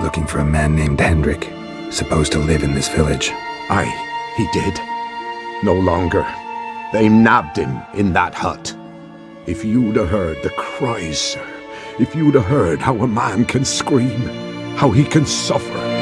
Looking for a man named Hendrik, supposed to live in this village. Aye, he did. No longer. They nabbed him in that hut. If you'd have heard the cries, sir, if you'd have heard how a man can scream, how he can suffer.